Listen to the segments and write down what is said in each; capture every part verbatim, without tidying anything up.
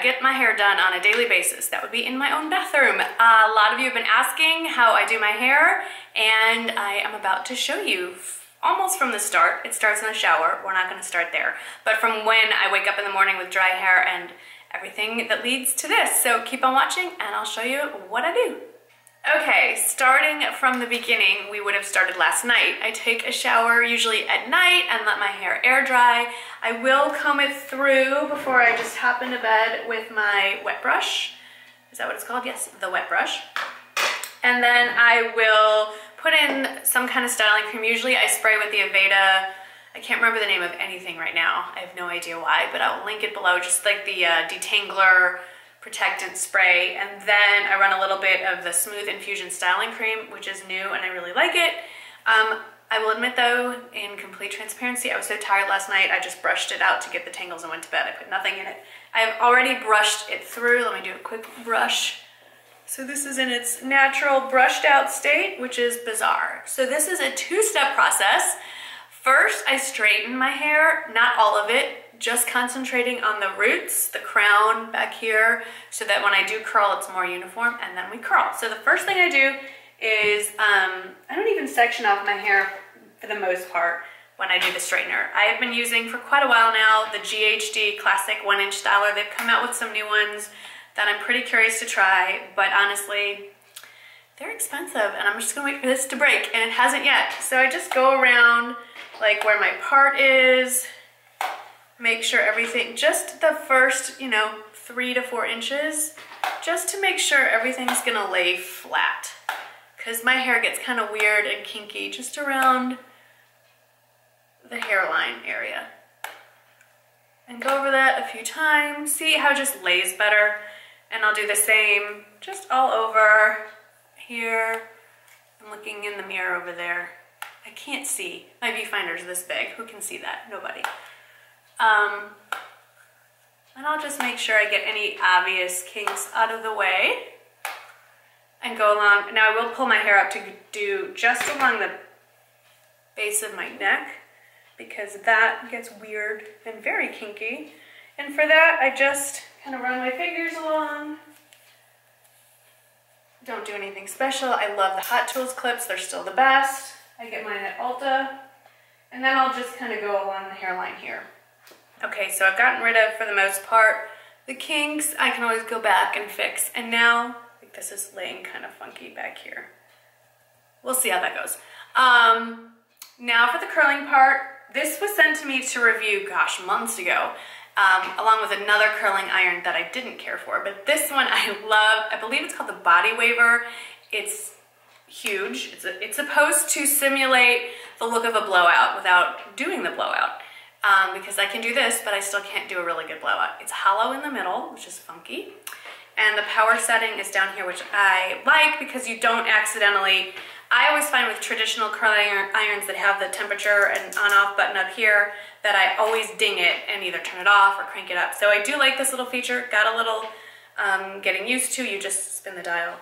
I get my hair done on a daily basis, that would be in my own bathroom. Uh, a lot of you have been asking how I do my hair, and I am about to show you almost from the start. It starts in the shower. We're not going to start there, but from when I wake up in the morning with dry hair and everything that leads to this. So keep on watching and I'll show you what I do. Okay, starting from the beginning, we would have started last night. I take a shower usually at night and let my hair air dry. I will comb it through before I just hop into bed with my wet brush. Is that what it's called? Yes, the wet brush. And then I will put in some kind of styling cream. Usually I spray with the Aveda. I can't remember the name of anything right now. I have no idea why, but I'll link it below. Just like the uh, detangler protectant spray, and then I run a little bit of the Smooth Infusion Styling Cream, which is new and I really like it. Um, I will admit though, in complete transparency, I was so tired last night, I just brushed it out to get the tangles and went to bed. I put nothing in it. I've already brushed it through. Let me do a quick brush. So this is in its natural brushed out state, which is bizarre. So this is a two-step process. First, I straighten my hair, not all of it, just concentrating on the roots, the crown back here, so that when I do curl, it's more uniform, and then we curl. So the first thing I do is, um, I don't even section off my hair for the most part when I do the straightener. I have been using for quite a while now the G H D Classic One-Inch Styler. They've come out with some new ones that I'm pretty curious to try, but honestly, they're expensive, and I'm just gonna wait for this to break, and it hasn't yet. So I just go around like where my part is, make sure everything, just the first, you know, three to four inches, just to make sure everything's gonna lay flat. Cause my hair gets kind of weird and kinky just around the hairline area. And go over that a few times, see how it just lays better. And I'll do the same, just all over here. I'm looking in the mirror over there. I can't see, my viewfinder's this big, who can see that? Nobody. Um, and I'll just make sure I get any obvious kinks out of the way and go along. Now I will pull my hair up to do just along the base of my neck because that gets weird and very kinky. And for that, I just kind of run my fingers along. Don't do anything special. I love the Hot Tools clips. They're still the best. I get mine at Ulta. And then I'll just kind of go along the hairline here. Okay, so I've gotten rid of, for the most part, the kinks. I can always go back and fix. And now, like, this is laying kind of funky back here. We'll see how that goes. Um, now for the curling part. This was sent to me to review, gosh, months ago, um, along with another curling iron that I didn't care for. But this one I love. I believe it's called the Body Waver. It's huge. It's, a, it's supposed to simulate the look of a blowout without doing the blowout. Um, because I can do this, but I still can't do a really good blowout. It's hollow in the middle, which is funky. And the power setting is down here, which I like because you don't accidentally, I always find with traditional curling irons that have the temperature and on-off button up here that I always ding it and either turn it off or crank it up. So I do like this little feature. Got a little um, getting used to. You just spin the dial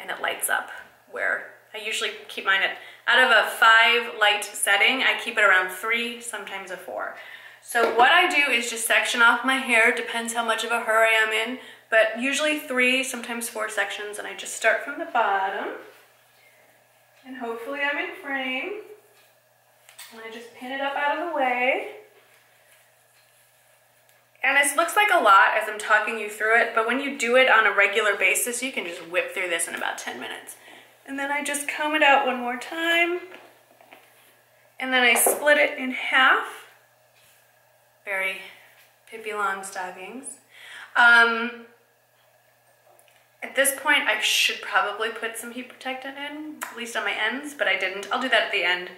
and it lights up where I usually keep mine at, out of a five light setting, I keep it around three, sometimes a four. So what I do is just section off my hair, depends how much of a hurry I'm in, but usually three, sometimes four sections, and I just start from the bottom. And hopefully I'm in frame. And I just pin it up out of the way. And this looks like a lot as I'm talking you through it, but when you do it on a regular basis, you can just whip through this in about ten minutes. And then I just comb it out one more time. And then I split it in half. Very Pippi Longstockings. Um, at this point, I should probably put some heat protectant in, at least on my ends, but I didn't. I'll do that at the end.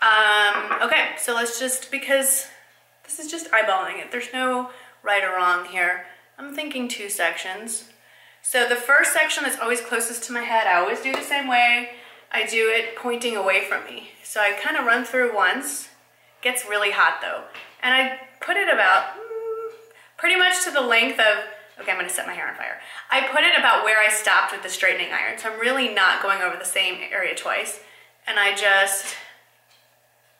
Um, okay, so let's just, because this is just eyeballing it. There's no right or wrong here. I'm thinking two sections. So the first section is always closest to my head. I always do the same way. I do it pointing away from me. So I kind of run through once. Gets really hot though. And I put it about mm, pretty much to the length of, okay, I'm gonna set my hair on fire. I put it about where I stopped with the straightening iron. So I'm really not going over the same area twice. And I just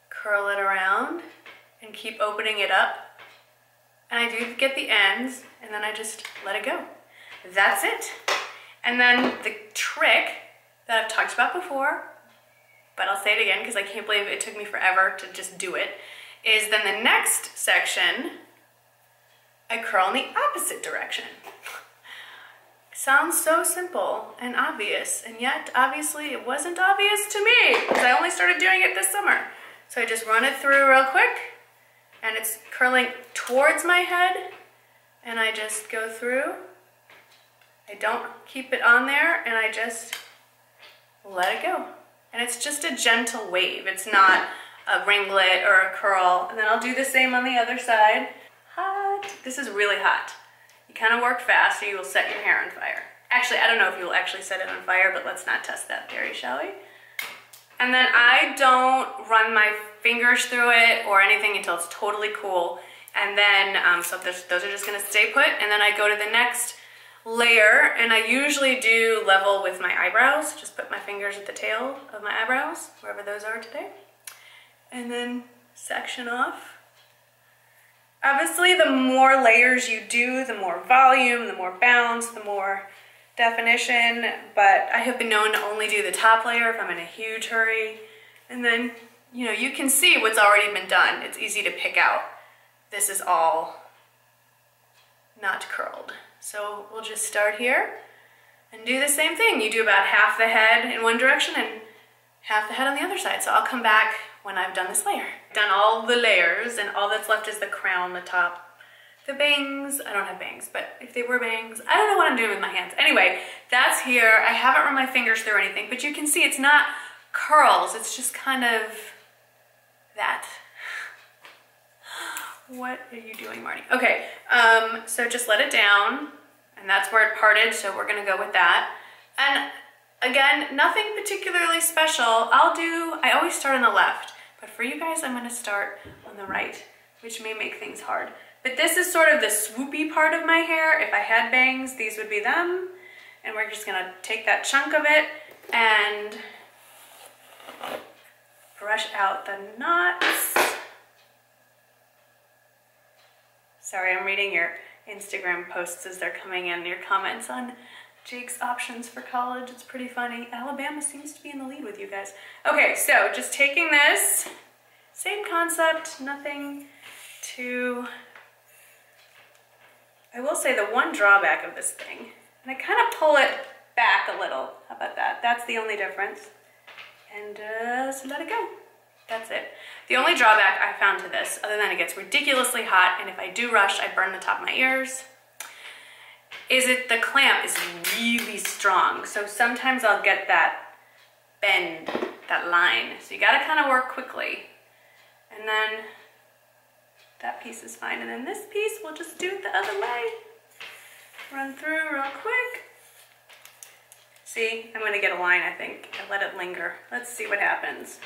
curl it around and keep opening it up and I do get the ends, and then I just let it go. That's it. And then the trick that I've talked about before, but I'll say it again because I can't believe it took me forever to just do it, is then the next section, I curl in the opposite direction. Sounds so simple and obvious, and yet obviously it wasn't obvious to me because I only started doing it this summer. So I just run it through real quick, and it's curling towards my head, and I just go through. I don't keep it on there, and I just let it go. And it's just a gentle wave. It's not a ringlet or a curl. And then I'll do the same on the other side. Hot. This is really hot. You kind of work fast or you will set your hair on fire. Actually, I don't know if you'll actually set it on fire, but let's not test that theory, shall we? And then I don't run my fingers through it or anything until it's totally cool. And then, um, so those are just gonna stay put. And then I go to the next layer, and I usually do level with my eyebrows. Just put my fingers at the tail of my eyebrows, wherever those are today. And then section off. Obviously, the more layers you do, the more volume, the more bounce, the more definition, but I have been known to only do the top layer if I'm in a huge hurry. And then, you know, you can see what's already been done. It's easy to pick out. This is all not curled. So we'll just start here and do the same thing. You do about half the head in one direction and half the head on the other side. So I'll come back when I've done this layer. I've done all the layers, and all that's left is the crown, the top, the bangs. I don't have bangs, but if they were bangs, I don't know what I'm doing with my hands. Anyway, that's here. I haven't run my fingers through anything, but you can see it's not curls. It's just kind of that. What are you doing, Marnie? Okay, um, so just let it down, and that's where it parted, so we're gonna go with that. And again, nothing particularly special. I'll do, I always start on the left, but for you guys, I'm gonna start on the right, which may make things hard. But this is sort of the swoopy part of my hair. If I had bangs, these would be them. And we're just gonna take that chunk of it and brush out the knots. Sorry, I'm reading your Instagram posts as they're coming in, your comments on Jake's options for college. It's pretty funny. Alabama seems to be in the lead with you guys. Okay, so just taking this, same concept, nothing too... I will say the one drawback of this thing, and I kind of pull it back a little. How about that? That's the only difference. And uh, so let it go. That's it. The only drawback I found to this, other than it gets ridiculously hot, and if I do rush, I burn the top of my ears, is it the clamp is really strong. So sometimes I'll get that bend, that line. So you gotta kind of work quickly. And then that piece is fine. And then this piece, we'll just do it the other way. Run through real quick. See, I'm gonna get a line, I think. I let it linger. Let's see what happens.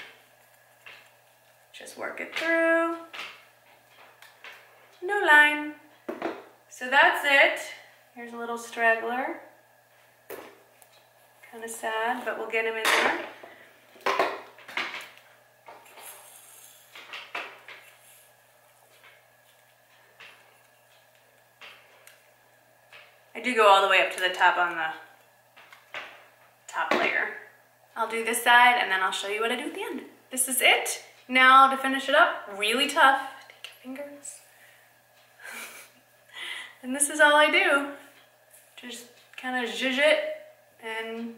Just work it through. No line. So that's it. Here's a little straggler. Kind of sad, but we'll get him in there. I do go all the way up to the top on the top layer. I'll do this side, and then I'll show you what I do at the end. This is it. Now, to finish it up, really tough, take your fingers. And this is all I do. Just kind of zhuzh it, and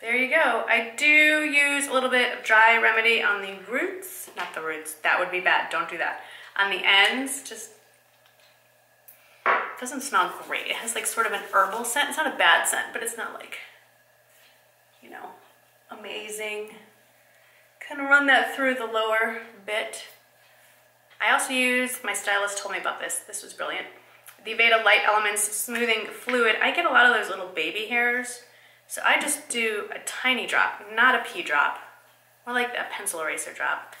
there you go. I do use a little bit of dry remedy on the roots. Not the roots, that would be bad, don't do that. On the ends, just, it doesn't smell great. It has like sort of an herbal scent. It's not a bad scent, but it's not like, you know, amazing. Kind of run that through the lower bit. I also use, my stylist told me about this, this was brilliant, the Aveda Light Elements Smoothing Fluid. I get a lot of those little baby hairs, so I just do a tiny drop, not a pea drop, more like a pencil eraser drop.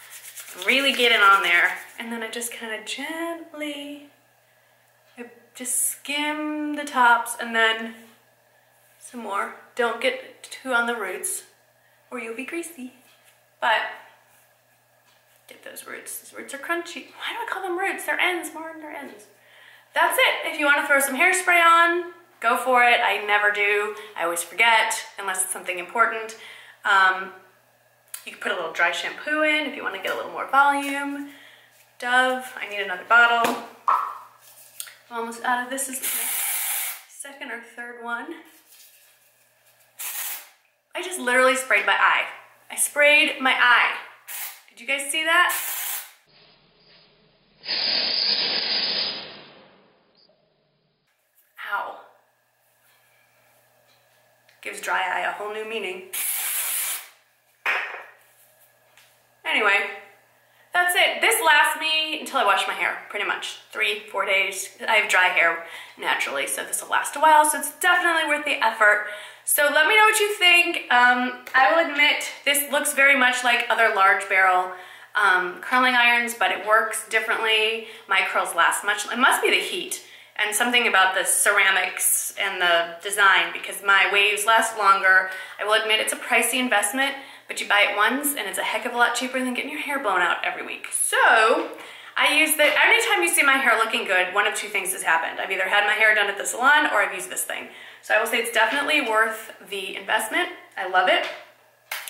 Really get it on there, and then I just kind of gently, I just skim the tops, and then some more. Don't get too on the roots, or you'll be greasy. But get those There's roots. Those roots are crunchy. Why do I call them roots? They're ends, Martin, they're ends. That's it. If you want to throw some hairspray on, go for it. I never do. I always forget unless it's something important. Um, you can put a little dry shampoo in if you want to get a little more volume. Dove, I need another bottle. I'm almost out of this. This is the second or third one. I just literally sprayed my eye. I sprayed my eye. Did you guys see that? Ow. Gives dry eye a whole new meaning. Anyway, that's it. This lasts me until I wash my hair, pretty much. Three, four days. I have dry hair naturally, so this will last a while, so it's definitely worth the effort. So let me know what you think. Um, I will admit this looks very much like other large barrel um, curling irons, but it works differently. My curls last much. It must be the heat and something about the ceramics and the design, because my waves last longer. I will admit it's a pricey investment, but you buy it once and it's a heck of a lot cheaper than getting your hair blown out every week. So I use that. Anytime you see my hair looking good, one of two things has happened. I've either had my hair done at the salon or I've used this thing. So I will say it's definitely worth the investment. I love it.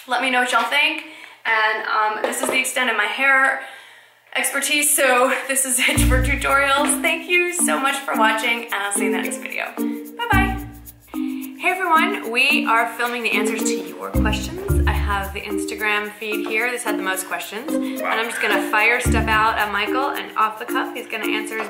Let me know what y'all think. And um, this is the extent of my hair expertise. So this is it for tutorials. Thank you so much for watching, and I'll see you in the next video. Bye-bye. Hey everyone, we are filming the answers to your questions. I have the Instagram feed here. This had the most questions. And I'm just gonna fire stuff out at Michael, and off the cuff, he's gonna answer.